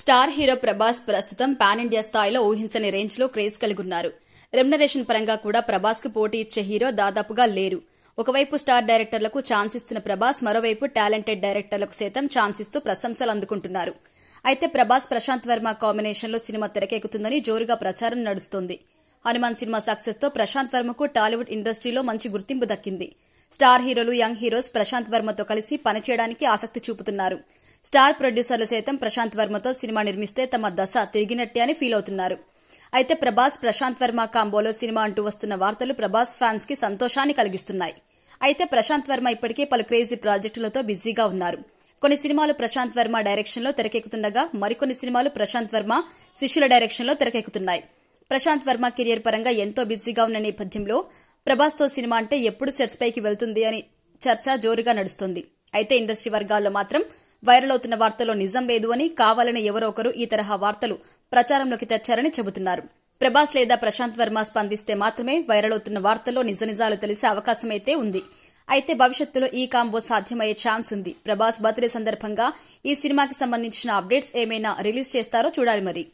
Star hero Prabhas ప్రస్తుతం pan India స్థాయిలో ఊహించని రేంజ్ లో క్రేజ్ కలిగి ఉన్నారు. రెమ్యునరేషన్ పరంగా కూడా ప్రభాస్ కు పోటీ ఇచ్చే హీరో దాదాపుగా లేరు. ఒకవైపు స్టార్ డైరెక్టర్లకు ఛాన్స్ ఇస్తున్న ప్రభాస్ మరోవైపు టాలెంటెడ్ డైరెక్టర్లకు సైతం ఛాన్స్ ఇస్తూ ప్రశంసలు అందుకుంటున్నారు. అయితే ప్రభాస్ ప్రశాంత్ వర్మ కాంబినేషన్ లో సినిమా తెరకెక్కుతుందని జోరుగా ప్రచారం నడుస్తోంది. హనుమాన్ సినిమా సక్సెస్ తో ప్రశాంత్ వర్మకు టాలీవుడ్ ఇండస్ట్రీలో మంచి గుర్తింపు దక్కింది. స్టార్ హీరోలు యంగ్ హీరోస్ ప్రశాంత్ వర్మతో కలిసి పనిచేయడానికి ఆసక్తి చూపుతున్నారు. స్టార్ ప్రొడ్యూసర్లు సైతం ప్రశాంత్ వర్మతో సినిమా నిర్మిస్తే తమ దశ తిరిగినట్టే అని ఫీల్ అవుతున్నారు. అయితే ప్రభాస్ ప్రశాంత్ వర్మ కాంబోలో సినిమా అంటూ వస్తున్న వార్తలు ప్రభాస్ ఫ్యాన్స్ కి సంతోషాన్ని కలిగిస్తున్నాయి. అయితే ప్రశాంత్ వర్మ ఇప్పటికే పలు క్రేజీ ప్రాజెక్టులతో బిజీగా ఉన్నారు. కొన్ని సినిమాలు ప్రశాంత్ వర్మ డైరెక్షన్ లో తెరకెక్కుతుండగా మరికొన్ని సినిమాలు ప్రశాంత్ వర్మ శిష్యుల డైరెక్షన్ లో తెరకెక్కుతున్నాయి. ప్రశాంత్ వర్మ కెరియర్ పరంగా ఎంతో బిజీగా ఉన్న నేపథ్యంలో ప్రభాస్ తో సినిమా అంటే ఎప్పుడు సెట్స్ పైకి వెళ్తుంది అని చర్చ జోరుగా నడుస్తోంది. అయితే ఇండస్ట్రీ వర్గాల్లో మాత్రం వైరల్ అవుతున్న వార్తల్లో నిజం లేదు అని కావాలని ఎవరో ఒకరు ఈ తరహా వార్తలు ప్రచారంలోకి తెచ్చారని చెబుతున్నారు. ప్రభాస్ లేదా ప్రశాంత్ వర్మ స్పందిస్తే మాత్రమే వైరల్ అవుతున్న వార్తల్లో నిజాలు తెలిసే అవకాశమైతే ఉంది. అయితే భవిష్యత్తులో ఈ కాంబో సాధ్యమయ్యే ఛాన్స్ ఉంది. ప్రభాస్ బర్త్డే సందర్భంగా ఈ సినిమాకి సంబంధించిన అప్డేట్స్ ఏమైనా రిలీజ్ చేస్తారో చూడాలి మరి.